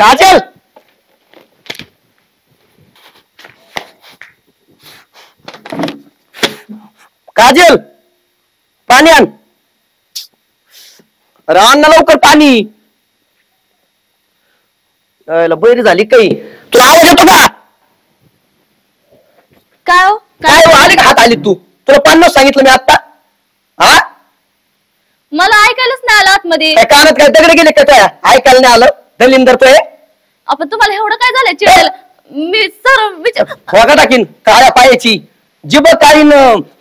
काजल, काजल पाणी आण, अरे आण ना लवकर पाणी। बैरी झाली काही, तुला आवाज येतो का? काय हो, काय हो, आली का हात आली तू? तुला 50 सांगितलं मी आता, हा मला ऐकायलाच नाही आलं आतमध्ये। काय कानात काय दगड गेले का काय? ऐकायला नाही आलं दलिंदर तो आहे। आपण तुम्हाला एवढं काय झालं चिडल? मी सर खोगा टाकीन काळ्या पायाची, जीभ काळीन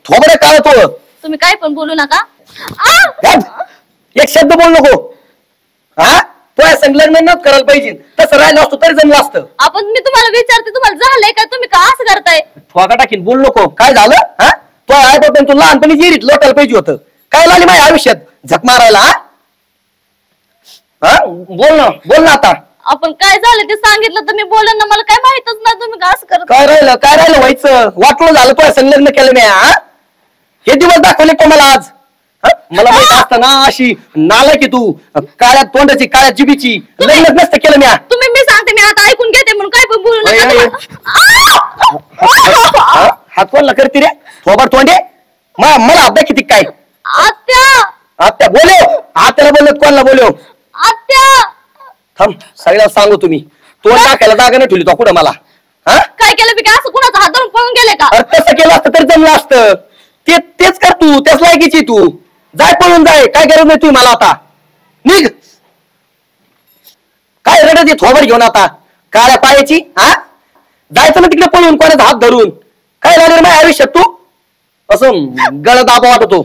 थोबडं काळ तो। तुम्ही काय पण बोलू नका, एक शब्द बोलू नको, हा तो संलग्न न करायला पाहिजे। तसं राहिलं असतो तरी जमलं असतं। आपण मी तुम्हाला विचारते तुम्हाला झालंय का? तुम्ही का असं करताय? थोका टाकीन, बोलू नको। काय झालं हा? तो आहे तो तू लहानपणी जिरीत लोटायला पाहिजे होतं। काय लाली माझ्या आयुष्यात झक मारायला? हा बोल ना, बोल ना आता। आपण काय झालं ते सांगितलं तर मी बोलन ना, मला काय माहितच नाही तुम्ही का असं करत। काय राहिलं, काय राहिलं व्हायचं? वाटलं झालं तो संलग्न केलं नाही हा? हे दिवस दाखवले तुम्हाला आज। मला माहित असताना अशी नाला की तू काळ्या तोंडाची काळ्या जिबीची लग्न नसतं केलं म्या। तुम्ही मी सांगते मी आता ऐकून घेते म्हणून काय पण बोलू नका। हात कोणला करते रे थोबाड तोंडे? मला अब्दा किती काय आत्या आत्या बोले, आत्याला बोलत कोणला बोलव आत्या? थांब सगळ्याला सांगू। तुम्ही तोंड टाकायला जागा नाही ठेवली तो कुठं मला? हा काय केलं मी? काय असं कुणाचा हात धरून पळून गेले का? तसं केलं असतं तरी जमलं असतं। तेच कर तू, त्याच लायकीची तू। जाय पळून जाय, काय गरज नाही तुम्ही मला। आता निघ, काय रडत थोबर घेऊन आता काळ्या पायाची? हा जायचं ना तिकडे पळून कोणाचा हात धरून। काय लागले माझ्या आयुष्यात तू असं गळ दाबा वाटतो।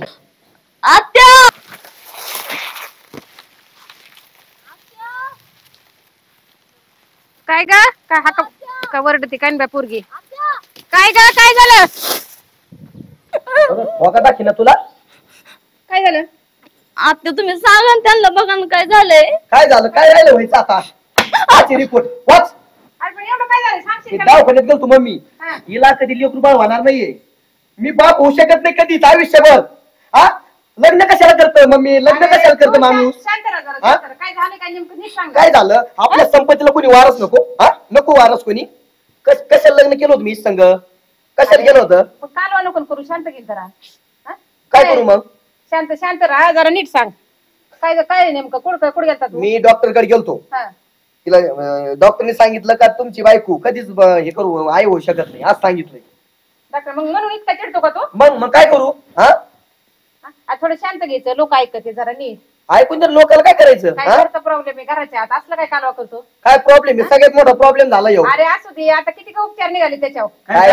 आत्या काय ग? काय हाका का वरडते काय बाय पोरगी? काय ग काय झालं? खोका दाखी ना तुला काय झालं? आता तुम्ही सांगा त्यांना बघा काय झालंय। काय झालं काय राहिलं व्हायचं आता? आजची रिपोर्ट वाच। दवाखान्यात गेलो तू मम्मी, हिला कधी लेकरू बाळ होणार नाहीये। मी बाप होऊ शकत नाही कधीच आयुष्यभर। हा लग्न कशाला करत मम्मी? लग्न कशाला करत माणूस? काय झालं? आपल्या संपत्तीला कोणी वारस नको? हा नको वारस कोणी? कशाला लग्न केलं होतं मी संघ? कशाला केलं होतं? कालवा नको करू, शांत घे जरा। काय करू मग? शांत शांत राहा जरा, नीट सांग काय काय नेमकं कुठं गेलता तू? मी डॉक्टरकडे गेलतो। तिला डॉक्टरने सांगितलं का तुमची बायको कधीच हे करू आई होऊ शकत नाही आज सांगितलं डॉक्टर। मग म्हणून इतका चिडतो का तो? मग काय करू? हा थोडं शांत घ्यायचं, लोक ऐकते जरा नीट। ऐकून जर लोकांना काय करायचं? काय प्रॉब्लेम आहे घराच्या आता? असलं काय कालवा करतो? काय प्रॉब्लेम आहे? सगळ्यात मोठा प्रॉब्लेम झाला येऊ। अरे असू दे आता, किती का उपचार निघाले त्याच्यावर? काय काय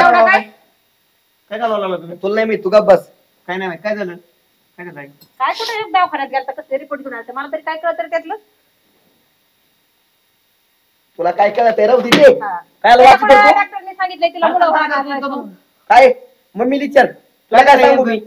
कालवा लागला तुम्ही? तुला नाही मी, तू का बस। काय नाही काय झालं? काय कुठं दवाखान्यात गेलता? कसले रिपोर्ट घेऊन आलता? मला तरी काय कळत त्यातलं? तुला काय कळत? राहू दे ते काय डॉक्टरने सांगितलंय तिला। काय मम्मी विचार तुला काय सांगू मी?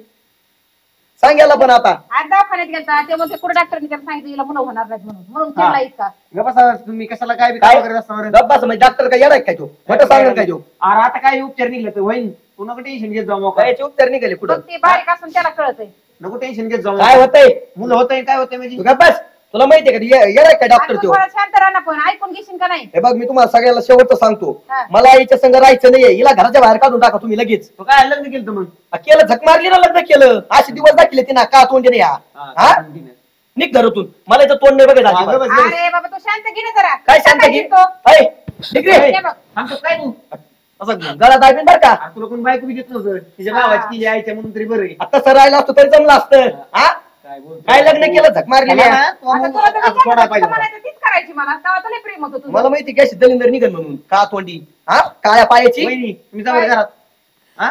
सांगायला पण आता आज दवाखान्यात गेलता त्यामध्ये कुठं डॉक्टरने त्याला सांगितलं तिला मुलं होणार नाहीत म्हणून म्हणून केला इतका गप्पा। तुम्ही कशाला काय काय करत असता? गप्पा म्हणजे डॉक्टर काय येणार काय तो? मोठं सांगणार काय तो? अरे आता काय उपचार निघले तर होईल, कोणाकडे टेन्शन घेत जाऊ मोका। काय उपचार निघाले कुठं? ते बारीक असून त्याला कळतंय नको टेन्शन घेत जाऊ। काय होतंय मुलं होतंय काय होतंय म्हणजे? तू गप्पा, तुला माहितीये का येणार काय डॉक्टर तो? शांत राहा ना पण, ऐकून घेशील का नाही? हे बघ मी तुम्हाला सगळ्याला शेवटचं सांगतो, मला हिच्या संग राहायचं नाहीये। हिला घराच्या बाहेर काढून टाका तुम्ही लगेच। काय लग्न केलं तर मग केलं, झक मारली ना लग्न केलं। असे दिवस दाखले तिना का तोंड नाही हा? निघ घरातून, मला याचं तोंड नाही बघायचं। तू शांत घे ना जरा। काय शांत घे? गळा दाबीन बर का? तुला कोण बायको बी घेतलं होतं तिच्या गावाची की यायच्या म्हणून तरी बरं आता सर राहिला असतो तरी जमलं असतं। हा काय लग्न केलं झक मारली करायची मला प्रेम होतं। मला माहिती कशी दलिंदर निघल म्हणून का तोंडी हा काळ्या पायाची। तुम्ही जाऊ घरात, हा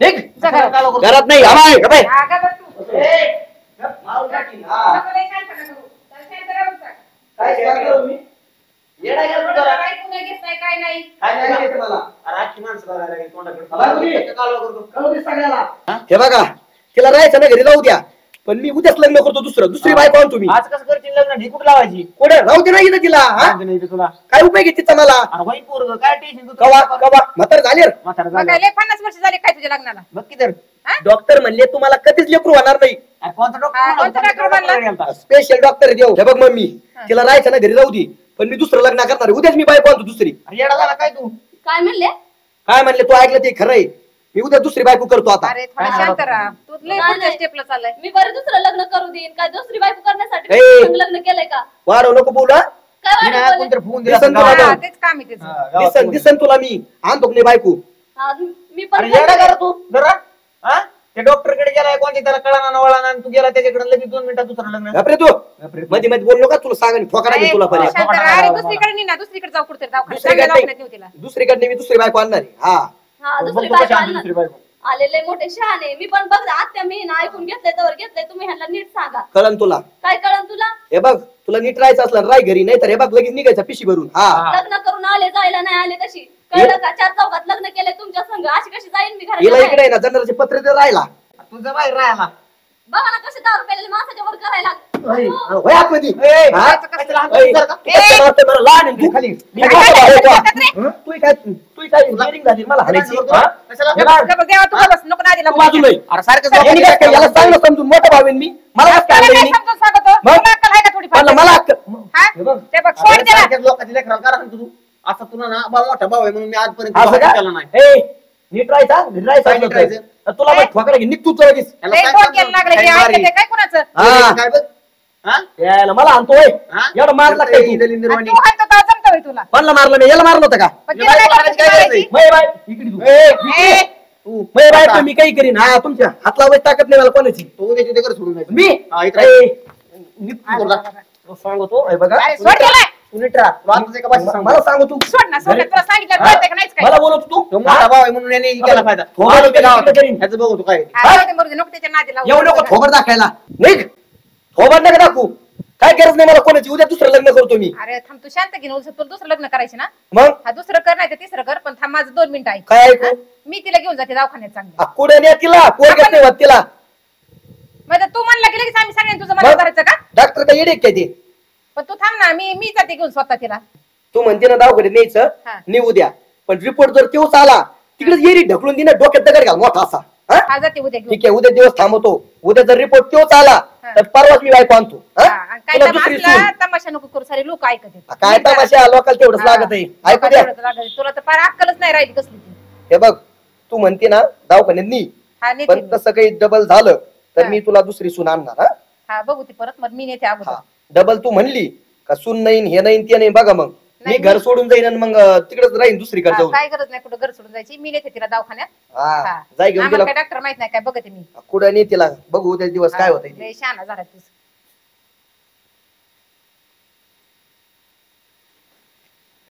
घरात नाही काय नाही मला। हे बघा तिला राहायचं ना घरी राहू द्या, पण मी उद्याच लग्न करतो दुसरं। दुसरी बायको आण तुम्ही। आज कसं करतील लग्न? ढिकूट लावायची कोडे राहू दे नाही तिला। तुला काय उपाय घेते मला? काय टेन्शन कवा कवा म्हातार झाले? 50 वर्ष झाले काय तुझ्या लग्नाला? नक्की तर डॉक्टर म्हणले तुम्हाला कधीच लेकरू होणार नाही। कोणता डॉक्टर? स्पेशल डॉक्टर देऊ। हे बघ मम्मी तिला राहायचं ना घरी राहू दे, पण मी दुसरं लग्न करणार आहे. उद्याच मी बायको आणतो दुसरी. अरे येडा झाला काय तू? काय म्हणले? काय म्हणले तू ऐकलं ते खरं आहे. मी उद्या दुसरी बायको करतो आता. अरे थोडा शांत राहा. तू लय पुढच्या स्टेपला चाललाय. मी बरं दुसरं लग्न करू देईन काय दुसरी बायको करण्यासाठी लग्न केलंय का? वाढव नको बोला. काय वाढव कोणतर फोन दिला तुला. तेच काम आहे तेच. दिसन दिसन तुला मी आणतो नाही बायको. मी पण येडा कर तू जरा. हा ते डॉक्टर कडे गेलाय कोणती त्याला कळाना ना वळाना आणि तू गेला त्याच्याकडे लगेच 2 मिनिटात दुसरं लग्न. बापरे तू मध्ये मध्ये बोललो का तुला सांगन ठोकरा मी तुला पहिले. अरे दुसरीकडे नी ना दुसरीकडे जाऊ कुठे दवाखान्यात दवाखान्यात नेऊ तिला. दुसरीकडे मी दुसरी बायको आणणार आहे. हा हा दुसरी बायको आणणार. आलेले मोठे शहाणे मी पण बघ आत्या मी ना ऐकून घेतले तवर घेतले तुम्ही ह्यांना नीट सांगा. कळन तुला काय कळन तुला? हे बघ तुला नीट राहायचं असलं राय घरी नाहीतर हे बघ लगेच निघायचा पिशी भरून. हा लग्न करून आले जायला नाही आले कशी कळलं का? चार चौकात लग्न केले तुमच्या संग अशी कशी जाईन मी घराला? इकडे आहे ना जनरलचे पत्र दे रायला तुझं बाहेर रायला बघा ना कसे 10 रुपयाला मासाच्या वर करायला होय आतमध्ये. ए आता कसं लहान आहे तू खाली तू काय रिंग झाली मला हरायची. कशाला देवा तू बस नको नादी लागू बाजूला. अरे सारखं याला चांगलं समजून मोठा भावेन मी मला काय आणलं समजून सांगतो मला अक्कल आहे का थोडी फार? मला अक्कल हा ते बघ सोड त्याला लोकांची लेखरा करा तू असं तुला ना बा मोठा भाव आहे म्हणून मी आजपर्यंत केला नाही. नीट राहायचा नीट राहायचं तुला बघ ठोकरा निघ तू चौकीस काय बघ यायला मला आणतो एवढा मारला काय तुला? कोणला मारलं मी याला मारलं होतं का? बाय मी काही करीन. हा तुमच्या हात लावायची ताकद नाही मला कोणाची. तो उद्याची कर सोडून मी सांगतो बघा मला सांगू तू सोड ना सोड तुला सांगितलं कळतंय का नाहीच काय? मला बोलत तू तो मोठा भाव आहे म्हणून याने केला फायदा. थोडं गावात करीन ह्याचं बघू तू काय नको त्याच्या नादी लावू एवढं नको थोबर दाखायला निघ. थोबर नका दाखवू काय गरज नाही मला कोणाची. उद्या दुसरं लग्न करतो मी. अरे थांब तू शांत घे ना तुला दुसरं लग्न करायचं ना मग हा दुसरं कर नाही तर तिसरं कर पण थांब माझं 2 मिनिटं आहे. काय ऐकू मी तिला घेऊन जाते दवाखान्यात चांगली कुठे न्या तिला पोरगत नाही होत तिला म्हणजे तू म्हणला की लगेच आम्ही सांगेन तुझं मला करायचं का? डॉक्टर काय येडे काय ते पण तू थांब ना मी जाते घेऊन स्वतः तिला. तू म्हणते ना दावकडे न्यायचं नेऊ द्या पण रिपोर्ट जर तेच आला तिकडे येरी ढकलून दिना डोक्यात दगड घाल मोठा असा. हा जाते उद्या ठीक आहे उद्या दिवस थांबतो. उद्या जर रिपोर्ट तेच आला तर परवाच मी बायको आणतो. तमाशा नको करू सारे लोक ऐकत. काय तमाशा लोकांना तेवढंच लागत आहे ऐकू द्या तुला तर फार अक्कलच नाही राहिली कसली. हे बघ तू म्हणते ना दवाखान्यात नी पण तसं काही डबल झालं तर मी तुला दुसरी सून आणणार. हा बघू ती परत मग मी नेते अगोदर डबल तू म्हणली का सून नाही हे नाही ते नाही बघा मग मी घर सोडून जाईन आणि मग तिकडेच राहीन दुसरीकडे जाऊन. काय गरज नाही कुठं घर सोडून जायची मी नेते तिला दवाखान्यात. डॉक्टर माहित नाही काय बघते मी कुठं नेते बघू उद्या दिवस काय होत.